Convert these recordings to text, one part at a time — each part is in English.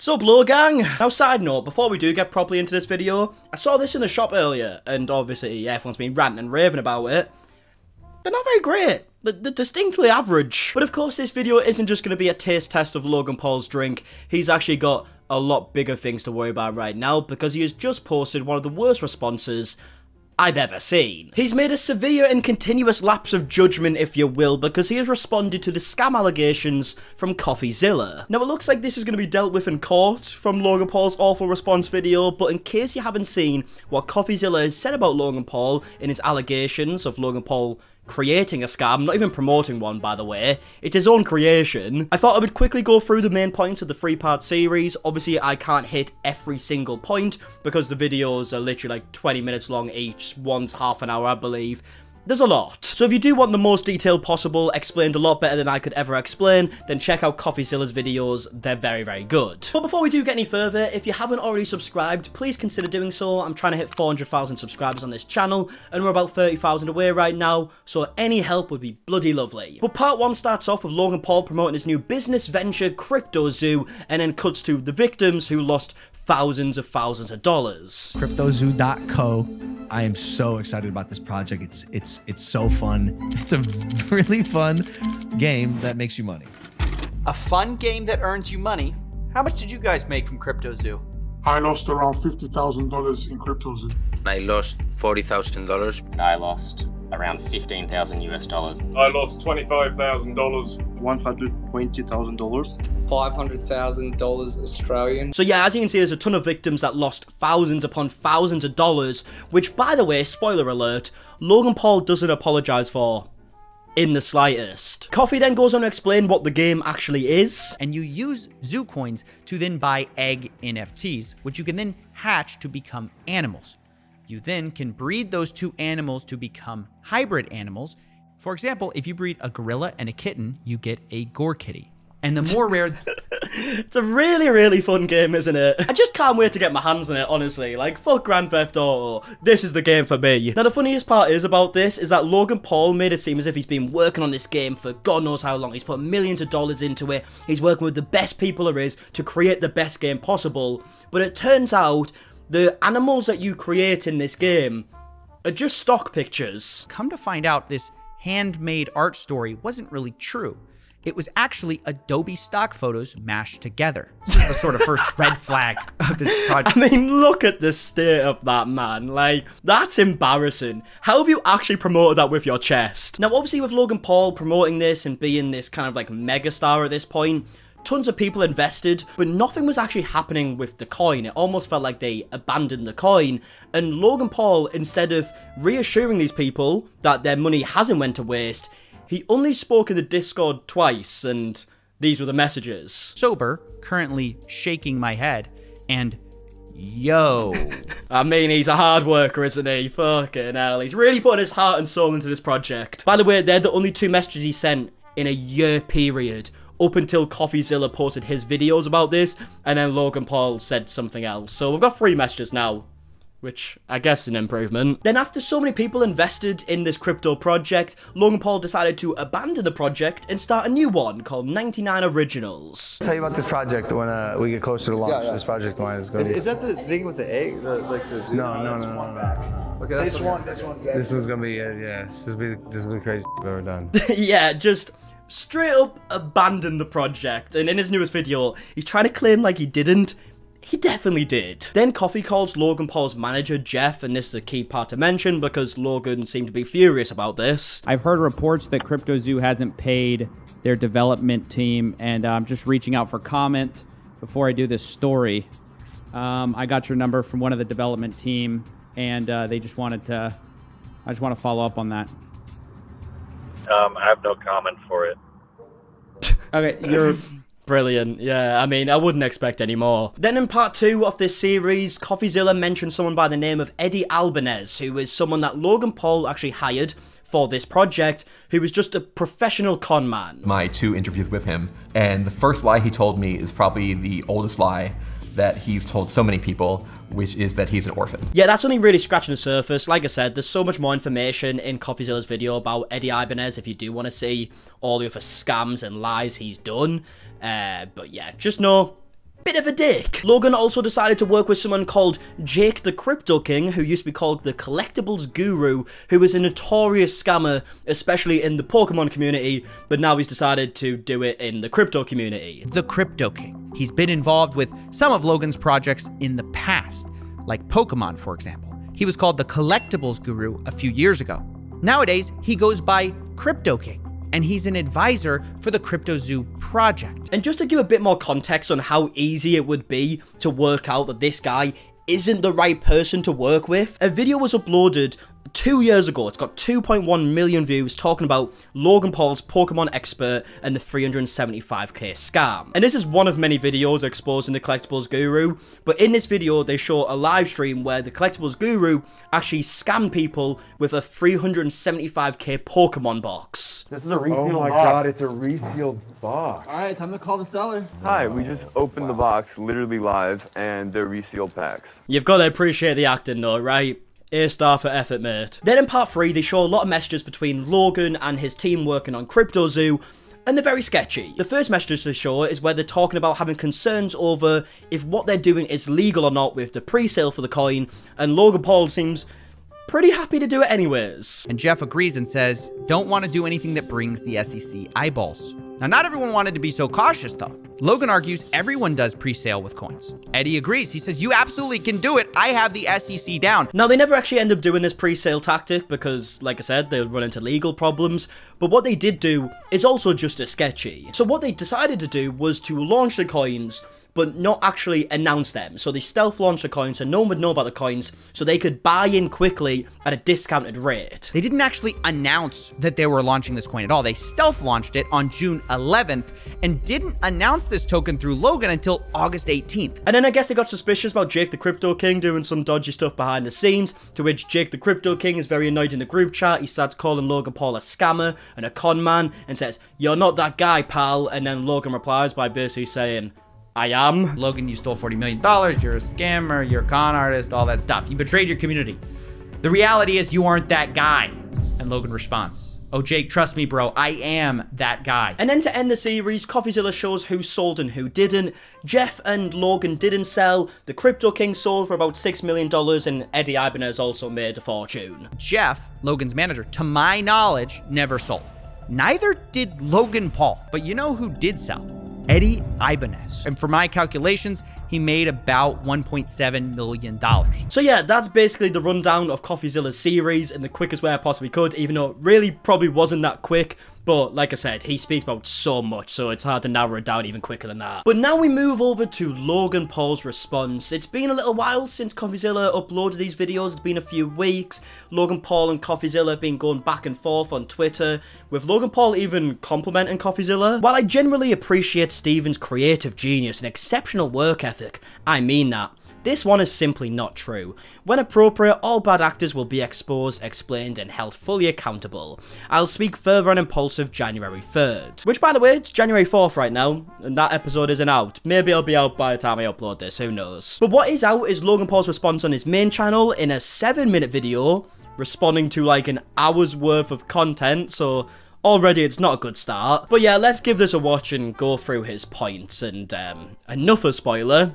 So Blowgang! Now side note, before we do get properly into this video, I saw this in the shop earlier, and obviously everyone's been ranting and raving about it. They're not very great. They're distinctly average. But of course this video isn't just going to be a taste test of Logan Paul's drink. He's actually got a lot bigger things to worry about right now, because he has just posted one of the worst responses I've ever seen. He's made a severe and continuous lapse of judgment, if you will, because he has responded to the scam allegations from Coffeezilla. Now it looks like this is going to be dealt with in court from Logan Paul's awful response video, but in case you haven't seen what Coffeezilla has said about Logan Paul in his allegations of Logan Paul creating a scam, not even promoting one by the way, it's his own creation, I thought I would quickly go through the main points of the three-part series. Obviously I can't hit every single point because the videos are literally like 20 minutes long each, one's half an hour I believe. There's a lot. So if you do want the most detail possible, explained a lot better than I could ever explain, then check out Coffeezilla's videos, they're very, very good. But before we do get any further, if you haven't already subscribed, please consider doing so. I'm trying to hit 400,000 subscribers on this channel, and we're about 30,000 away right now, so any help would be bloody lovely. But part one starts off with Logan Paul promoting his new business venture, CryptoZoo, and then cuts to the victims who lost thousands of dollars. CryptoZoo.co. I am so excited about this project. It's so fun. It's a really fun game that makes you money. A fun game that earns you money? How much did you guys make from CryptoZoo? I lost around $50,000 in CryptoZoo. I lost $40,000. And I lost around $15,000. I lost $25,000. $120,000. $500,000 Australian. So yeah, as you can see, there's a ton of victims that lost thousands upon thousands of dollars, which by the way, spoiler alert, Logan Paul doesn't apologize for in the slightest. Coffee then goes on to explain what the game actually is. And you use zoo coins to then buy egg NFTs, which you can then hatch to become animals. You then can breed those two animals to become hybrid animals. For example, if you breed a gorilla and a kitten, you get a gore kitty. And the more rare... It's a really, really fun game, isn't it? I just can't wait to get my hands on it, honestly. Like, fuck Grand Theft Auto. This is the game for me. Now, the funniest part is about this is that Logan Paul made it seem as if he's been working on this game for God knows how long. He's put millions of dollars into it. He's working with the best people there is to create the best game possible. But it turns out the animals that you create in this game are just stock pictures. Come to find out, this handmade art story wasn't really true. It was actually Adobe stock photos mashed together. The sort of first red flag of this project. I mean, look at the state of that man. Like, that's embarrassing. How have you actually promoted that with your chest? Now, obviously with Logan Paul promoting this and being this kind of like megastar at this point, tons of people invested, but nothing was actually happening with the coin. It almost felt like they abandoned the coin, and Logan Paul, instead of reassuring these people that their money hasn't went to waste, he only spoke in the Discord twice, and these were the messages. Sober, currently shaking my head, and yo. I mean, he's a hard worker, isn't he? Fucking hell, he's really putting his heart and soul into this project. By the way, they're the only two messages he sent in a year period, up until Coffeezilla posted his videos about this, and then Logan Paul said something else. So we've got three messages now, which I guess is an improvement. Then after so many people invested in this crypto project, Logan Paul decided to abandon the project and start a new one called 99 Originals. I'll tell you about this project when we get closer to launch. Yeah. This project one is going to be... Is that the thing with the egg? Like the zoo? No. One back. Okay, that's this one's egg. This one's going to be, yeah. This will be the craziest I've ever done. Yeah, just straight up abandoned the project, and in his newest video, he's trying to claim like he didn't. He definitely did. Then Coffee calls Logan Paul's manager, Jeff, and this is a key part to mention because Logan seemed to be furious about this. I've heard reports that CryptoZoo hasn't paid their development team, and I'm just reaching out for comment before I do this story. I got your number from one of the development team, and I just want to follow up on that. I have no comment for it. Okay, you're... Brilliant. Yeah, I mean, I wouldn't expect any more. Then in part two of this series, Coffeezilla mentioned someone by the name of Eddie Albanese, who is someone that Logan Paul actually hired for this project, who was just a professional con man. My two interviews with him, and the first lie he told me is probably the oldest lie that he's told so many people, which is that he's an orphan. Yeah, that's only really scratching the surface. Like I said, there's so much more information in Coffeezilla's video about Eddie Albanese if you do want to see all the other scams and lies he's done. But yeah, just know bit of a dick. Logan also decided to work with someone called Jake the Crypto King, who used to be called the Collectibles Guru, who is a notorious scammer, especially in the Pokemon community, but now he's decided to do it in the crypto community. The Crypto King. He's been involved with some of Logan's projects in the past, like Pokemon, for example. He was called the Collectibles Guru a few years ago. Nowadays, he goes by Crypto King, and he's an advisor for the CryptoZoo project. And just to give a bit more context on how easy it would be to work out that this guy isn't the right person to work with, a video was uploaded 2 years ago. It's got 2.1 million views talking about Logan Paul's Pokemon expert and the 375k scam. And this is one of many videos exposing the Collectibles Guru, but in this video they show a live stream where the Collectibles Guru actually scammed people with a 375k Pokemon box. This is a resealed box. Oh my god, it's a resealed box. Alright, time to call the seller. Hi, we just opened the box literally live and they're resealed packs. You've got to appreciate the acting though, right? A-star for effort, mate. Then in part 3, they show a lot of messages between Logan and his team working on CryptoZoo, and they're very sketchy. The first message they show is where they're talking about having concerns over if what they're doing is legal or not with the pre-sale for the coin, and Logan Paul seems pretty happy to do it anyways. And Jeff agrees and says, don't want to do anything that brings the SEC eyeballs. Now, not everyone wanted to be so cautious, though. Logan argues everyone does pre-sale with coins. Eddie agrees. He says, you absolutely can do it. I have the SEC down. Now, they never actually end up doing this pre-sale tactic because, like I said, they'll run into legal problems. But what they did do is also just as sketchy. So what they decided to do was to launch the coins, but not actually announce them. So they stealth launched the coins so no one would know about the coins, so they could buy in quickly at a discounted rate. They didn't actually announce that they were launching this coin at all. They stealth launched it on June 11th and didn't announce this token through Logan until August 18th. And then I guess they got suspicious about Jake the Crypto King doing some dodgy stuff behind the scenes, to which Jake the Crypto King is very annoyed in the group chat. He starts calling Logan Paul a scammer and a con man and says, you're not that guy, pal. And then Logan replies by basically saying, I am. Logan, you stole $40 million. You're a scammer. You're a con artist, all that stuff. You betrayed your community. The reality is you aren't that guy. And Logan responds, oh, Jake, trust me, bro. I am that guy. And then to end the series, Coffeezilla shows who sold and who didn't. Jeff and Logan didn't sell. The Crypto King sold for about $6 million, and Eddie Albanese also made a fortune. Jeff, Logan's manager, to my knowledge, never sold. Neither did Logan Paul. But you know who did sell? Eddie Albanese. And for my calculations, he made about $1.7 million. So yeah, that's basically the rundown of Coffeezilla's series in the quickest way I possibly could, even though it really probably wasn't that quick. But like I said, he speaks about so much, so it's hard to narrow it down even quicker than that. But now we move over to Logan Paul's response. It's been a little while since Coffeezilla uploaded these videos. It's been a few weeks. Logan Paul and Coffeezilla have been going back and forth on Twitter, with Logan Paul even complimenting Coffeezilla. While I generally appreciate Steven's creative genius and exceptional work ethic, I mean that. This one is simply not true. When appropriate, all bad actors will be exposed, explained, and held fully accountable. I'll speak further on Impulsive January 3rd. Which, by the way, it's January 4th right now, and that episode isn't out. Maybe it'll be out by the time I upload this, who knows. But what is out is Logan Paul's response on his main channel in a 7-minute video, responding to like an hour's worth of content, so already it's not a good start. But yeah, let's give this a watch and go through his points, and enough of spoiler.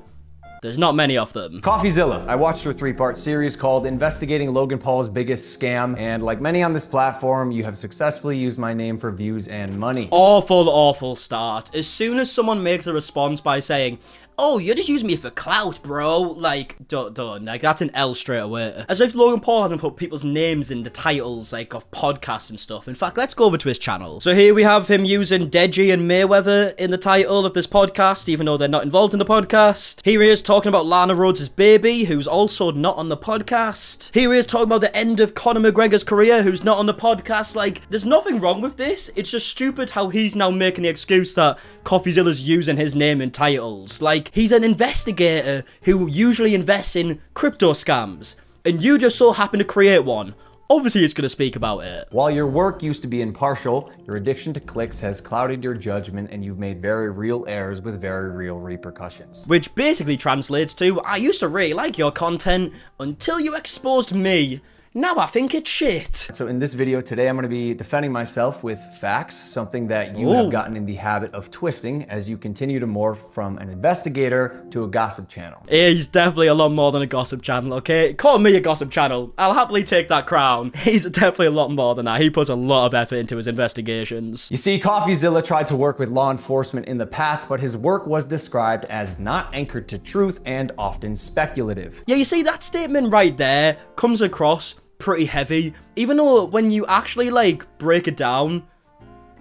There's not many of them. Coffeezilla. I watched your 3-part series called Investigating Logan Paul's Biggest Scam, and like many on this platform, you have successfully used my name for views and money. Awful, awful start. As soon as someone makes a response by saying, oh, you're just using me for clout, bro. Like, don't. Like, that's an L straight away. As if Logan Paul hasn't put people's names in the titles, like, of podcasts and stuff. In fact, let's go over to his channel. So here we have him using Deji and Mayweather in the title of this podcast, even though they're not involved in the podcast. Here he is talking about Lana Rhodes' baby, who's also not on the podcast. Here he is talking about the end of Conor McGregor's career, who's not on the podcast. Like, there's nothing wrong with this. It's just stupid how he's now making the excuse that Coffeezilla's using his name in titles. Like, he's an investigator who usually invests in crypto scams, and you just so happen to create one. Obviously, it's going to speak about it. While your work used to be impartial, your addiction to clicks has clouded your judgment, and you've made very real errors with very real repercussions. Which basically translates to, I used to really like your content until you exposed me. now I think it's shit. So in this video today, I'm gonna be defending myself with facts, something that you have gotten in the habit of twisting as you continue to morph from an investigator to a gossip channel. He's definitely a lot more than a gossip channel, okay? Call me a gossip channel. I'll happily take that crown. He's definitely a lot more than that. He puts a lot of effort into his investigations. You see, Coffeezilla tried to work with law enforcement in the past, but his work was described as not anchored to truth and often speculative. Yeah, you see, that statement right there comes across pretty heavy, even though when you actually like break it down,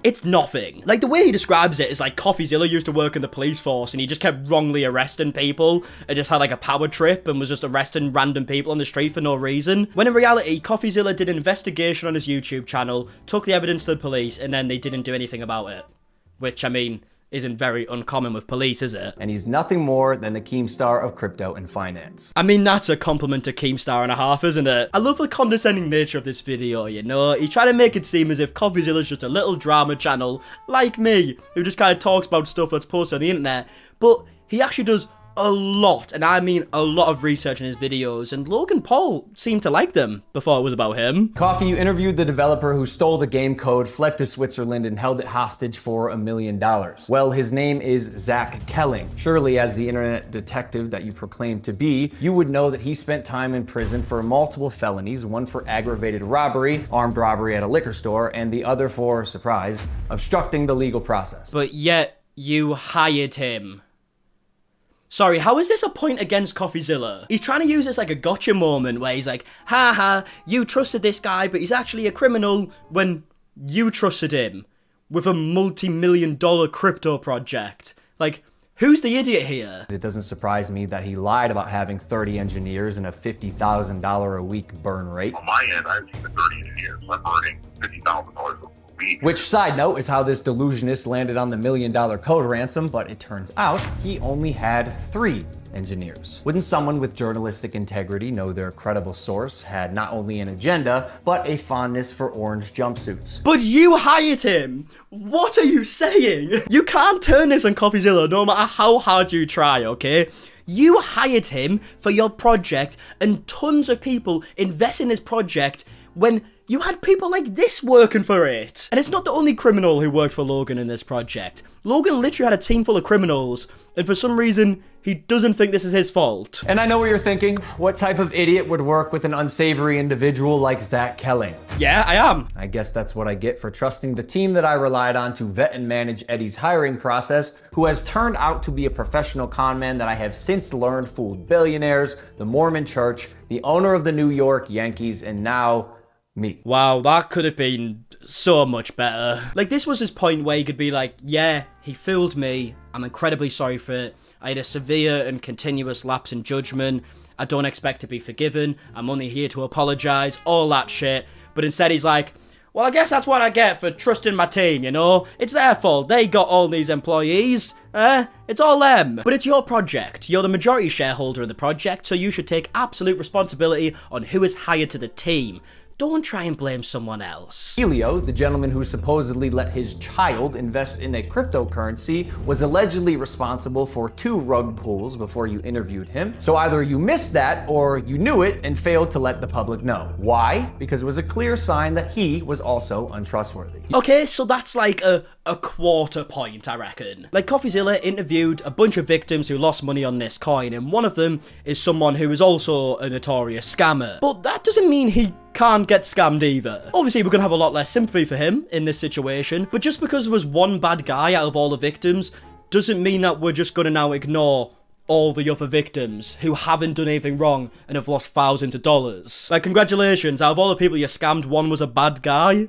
it's nothing. Like, the way he describes it is like Coffeezilla used to work in the police force and he just kept wrongly arresting people and just had like a power trip and was just arresting random people on the street for no reason. When in reality, Coffeezilla did an investigation on his YouTube channel, took the evidence to the police, and then they didn't do anything about it. Which, I mean, isn't very uncommon with police, is it? And he's nothing more than the Keemstar of crypto and finance. I mean, that's a compliment to Keemstar and a half, isn't it? I love the condescending nature of this video, you know? He's trying to make it seem as if Coffeezilla's just a little drama channel, like me, who just kind of talks about stuff that's posted on the internet, but he actually does a lot, and I mean a lot of research in his videos, and Logan Paul seemed to like them before it was about him. Coffee, you interviewed the developer who stole the game code, fled to Switzerland, and held it hostage for $1 million. Well, his name is Zach Kelling. Surely, as the internet detective that you proclaim to be, you would know that he spent time in prison for multiple felonies, one for aggravated robbery, armed robbery at a liquor store, and the other for, surprise, obstructing the legal process. But yet, you hired him. Sorry, how is this a point against Coffeezilla? He's trying to use this like a gotcha moment where he's like, haha, you trusted this guy, but he's actually a criminal when you trusted him with a multi-million-dollar crypto project. Like, who's the idiot here? It doesn't surprise me that he lied about having 30 engineers and a $50,000 a week burn rate. On my end, I've seen 30 engineers. I'm burning $50,000 a week. Which, side note, is how this delusionist landed on the $1 million code ransom, but it turns out he only had 3 engineers. Wouldn't someone with journalistic integrity know their credible source had not only an agenda, but a fondness for orange jumpsuits? But you hired him! What are you saying? You can't turn this on Coffeezilla no matter how hard you try, okay? You hired him for your project, and tons of people invest in his project when you had people like this working for it. And it's not the only criminal who worked for Logan in this project. Logan literally had a team full of criminals, and for some reason, he doesn't think this is his fault. And I know what you're thinking. What type of idiot would work with an unsavory individual like Zach Kelling? Yeah, I am. I guess that's what I get for trusting the team that I relied on to vet and manage Eddie's hiring process, who has turned out to be a professional con man that I have since learned fooled billionaires, the Mormon Church, the owner of the New York Yankees, and now me. Wow, that could have been so much better. Like, this was his point where he could be like, yeah, he fooled me. I'm incredibly sorry for it. I had a severe and continuous lapse in judgment. I don't expect to be forgiven. I'm only here to apologize. All that shit. But instead he's like, well, I guess that's what I get for trusting my team, you know? It's their fault. They got all these employees. It's all them. But it's your project. You're the majority shareholder in the project, so you should take absolute responsibility on who is hired to the team. Don't try and blame someone else. Helio, the gentleman who supposedly let his child invest in a cryptocurrency, was allegedly responsible for 2 rug pulls before you interviewed him. So either you missed that or you knew it and failed to let the public know. Why? Because it was a clear sign that he was also untrustworthy. Okay, so that's like a quarter point, I reckon. Like, Coffeezilla interviewed a bunch of victims who lost money on this coin, and one of them is someone who is also a notorious scammer. But that doesn't mean he can't get scammed either. Obviously, we're gonna have a lot less sympathy for him in this situation, but just because there was one bad guy out of all the victims doesn't mean that we're just gonna now ignore all the other victims who haven't done anything wrong and have lost thousands of dollars. Like, congratulations, out of all the people you scammed, one was a bad guy.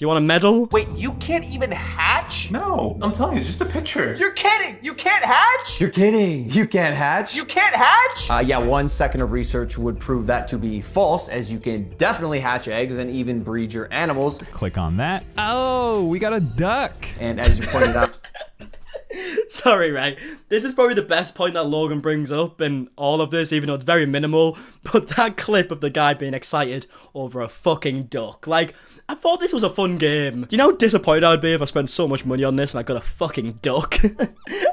You want a medal? Wait, you can't even hatch? No, I'm telling you, it's just a picture. You're kidding, you can't hatch? You're kidding, you can't hatch? You can't hatch? Yeah, 1 second of research would prove that to be false, as you can definitely hatch eggs and even breed your animals. Click on that. Oh, we got a duck. And as you pointed out, Sorry, Ray. This is probably the best point that Logan brings up in all of this, even though it's very minimal. But that clip of the guy being excited over a fucking duck. Like, I thought this was a fun game. Do you know how disappointed I'd be if I spent so much money on this and I got a fucking duck?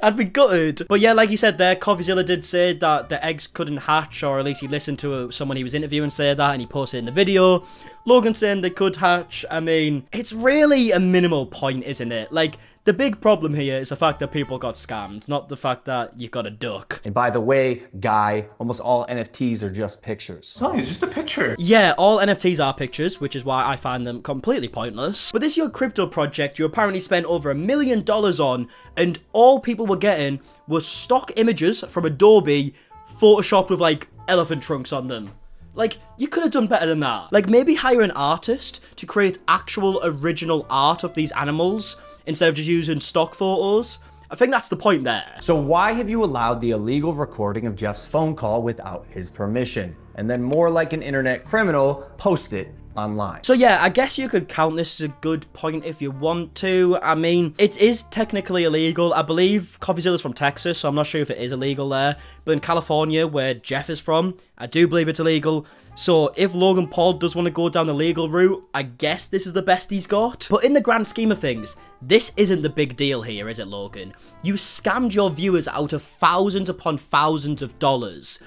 I'd be gutted. But yeah, like he said there, Coffeezilla did say that the eggs couldn't hatch, or at least he listened to someone he was interviewing say that, and he posted it in the video. Logan saying they could hatch. I mean, it's really a minimal point, isn't it? Like, the big problem here is the fact that people got scammed, not the fact that you got a duck. And by the way, guy, almost all NFTs are just pictures. Oh, it's just a picture. Yeah, all NFTs are pictures, which is why I find them completely pointless. But this your crypto project you apparently spent over $1 million on, and all people were getting were stock images from Adobe, photoshopped with, like, elephant trunks on them. Like, you could have done better than that. Like, maybe hire an artist to create actual original art of these animals instead of just using stock photos. I think that's the point there. So why have you allowed the illegal recording of Jeff's phone call without his permission? And then, more like an internet criminal, post it online. So yeah, I guess you could count this as a good point if you want to. I mean, it is technically illegal. I believe Coffeezilla's from Texas, so I'm not sure if it is illegal there. But in California, where Jeff is from, I do believe it's illegal. So if Logan Paul does want to go down the legal route, I guess this is the best he's got. But in the grand scheme of things, this isn't the big deal here, is it, Logan? You scammed your viewers out of thousands upon thousands of dollars.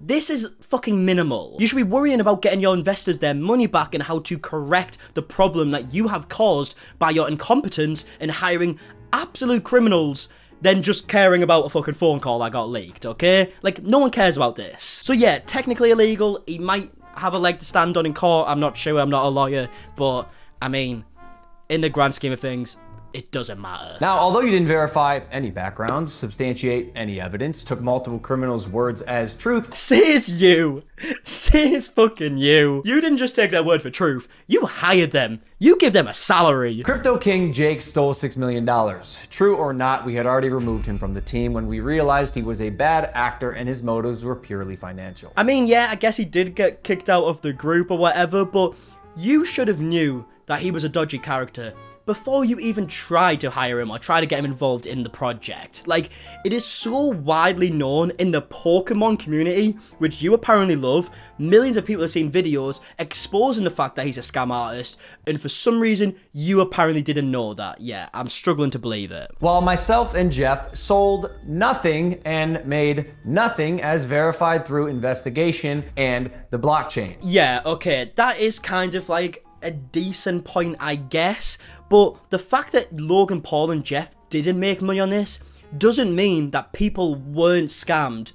This is fucking minimal. You should be worrying about getting your investors their money back and how to correct the problem that you have caused by your incompetence in hiring absolute criminals than just caring about a fucking phone call that got leaked, okay? Like, no one cares about this. So yeah, technically illegal. He might have a leg to stand on in court. I'm not sure. I'm not a lawyer. But, I mean, in the grand scheme of things, it doesn't matter. Now, although you didn't verify any backgrounds, substantiate any evidence, took multiple criminals' words as truth. Says you. Says fucking you. You didn't just take their word for truth. You hired them. You give them a salary. Crypto King Jake stole $6 million. True or not, we had already removed him from the team when we realized he was a bad actor and his motives were purely financial. I mean, yeah, I guess he did get kicked out of the group or whatever, but you should have knew that he was a dodgy character before you even try to hire him or try to get him involved in the project. Like, it is so widely known in the Pokemon community, which you apparently love. Millions of people have seen videos exposing the fact that he's a scam artist, and for some reason, you apparently didn't know that. Yeah, I'm struggling to believe it. While myself and Jeff sold nothing and made nothing as verified through investigation and the blockchain. Yeah, okay, that is kind of like a decent point, I guess. But the fact that Logan Paul and Jeff didn't make money on this doesn't mean that people weren't scammed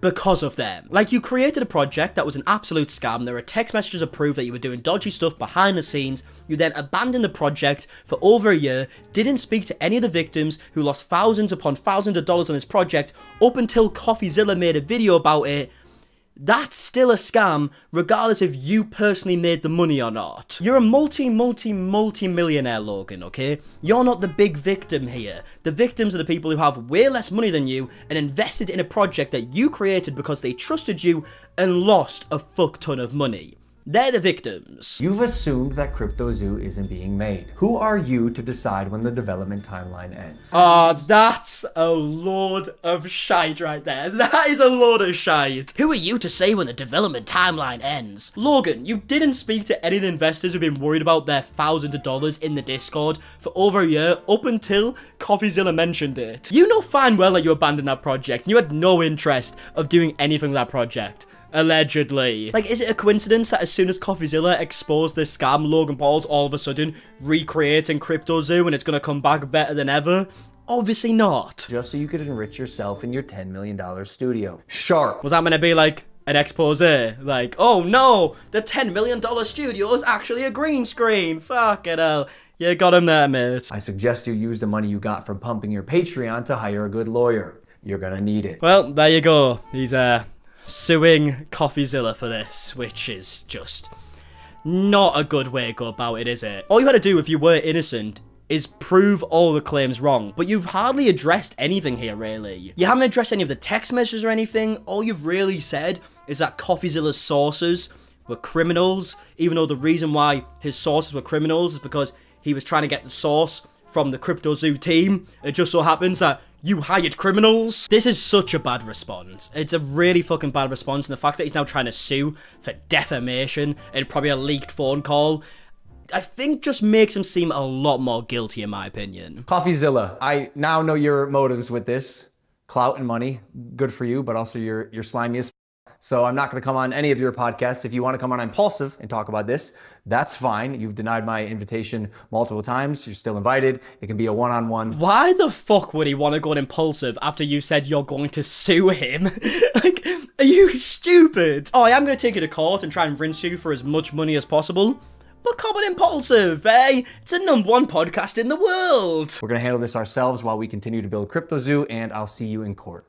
because of them. Like, you created a project that was an absolute scam. There were text messages to prove that you were doing dodgy stuff behind the scenes. You then abandoned the project for over a year, didn't speak to any of the victims who lost thousands upon thousands of dollars on this project up until Coffeezilla made a video about it. That's still a scam, regardless if you personally made the money or not. You're a multi-multi-multi-millionaire, Logan, okay? You're not the big victim here. The victims are the people who have way less money than you and invested in a project that you created because they trusted you and lost a fuck ton of money. They're the victims. You've assumed that CryptoZoo isn't being made. Who are you to decide when the development timeline ends? Ah, that's a load of shite right there. That is a load of shite. Who are you to say when the development timeline ends? Logan, you didn't speak to any of the investors who've been worried about their thousands of dollars in the Discord for over a year up until Coffeezilla mentioned it. You know fine well that you abandoned that project and you had no interest of doing anything with that project. Allegedly. Like, is it a coincidence that as soon as Coffeezilla exposed this scam, Logan Paul's all of a sudden recreating CryptoZoo and it's gonna come back better than ever? Obviously not. Just so you could enrich yourself in your $10 million studio. Sharp. Was that gonna be like an expose? Like, oh no, the $10 million studio is actually a green screen. Fucking hell. You got him there, mate. I suggest you use the money you got from pumping your Patreon to hire a good lawyer. You're gonna need it. Well, there you go. He's, suing Coffeezilla for this, which is just not a good way to go about it, is it? All you had to do if you were innocent is prove all the claims wrong, but you've hardly addressed anything here, really. You haven't addressed any of the text messages or anything. All you've really said is that Coffeezilla's sources were criminals, even though the reason why his sources were criminals is because he was trying to get the source from the CryptoZoo team. It just so happens that you hired criminals. This is such a bad response. It's a really fucking bad response, and the fact that he's now trying to sue for defamation and probably a leaked phone call, I think just makes him seem a lot more guilty, in my opinion. Coffeezilla, I now know your motives with this. Clout and money, good for you, but also you're slimy as f. So I'm not gonna come on any of your podcasts. If you wanna come on Impulsive and talk about this, that's fine. You've denied my invitation multiple times. You're still invited. It can be a one-on-one. Why the fuck would he wanna go on Impulsive after you said you're going to sue him? Like, are you stupid? Oh, I am gonna take you to court and try and rinse you for as much money as possible. But come on Impulsive, eh? It's a #1 podcast in the world. We're gonna handle this ourselves while we continue to build CryptoZoo, and I'll see you in court.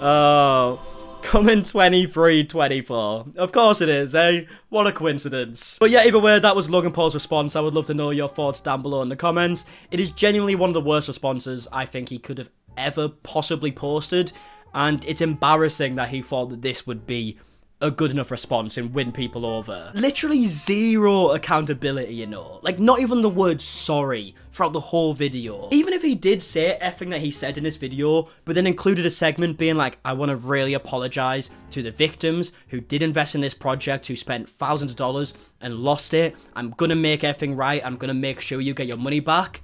Oh, coming 23/24. Of course it is, eh? What a coincidence. But yeah, either way, that was Logan Paul's response. I would love to know your thoughts down below in the comments. It is genuinely one of the worst responses I think he could have ever possibly posted, and it's embarrassing that he thought that this would be a good enough response and win people over. Literally zero accountability, you know. Like, not even the word sorry throughout the whole video. Even if he did say everything that he said in his video, but then included a segment being like, I want to really apologize to the victims who did invest in this project, who spent thousands of dollars and lost it. I'm gonna make everything right. I'm gonna make sure you get your money back.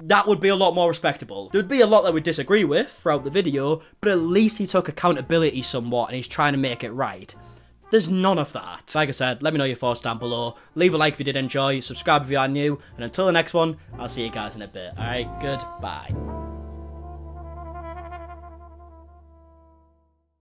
That would be a lot more respectable. There'd be a lot that we disagree with throughout the video, but at least he took accountability somewhat and he's trying to make it right. There's none of that. Like I said, let me know your thoughts down below. Leave a like if you did enjoy, subscribe if you are new, and until the next one, I'll see you guys in a bit. Alright, goodbye.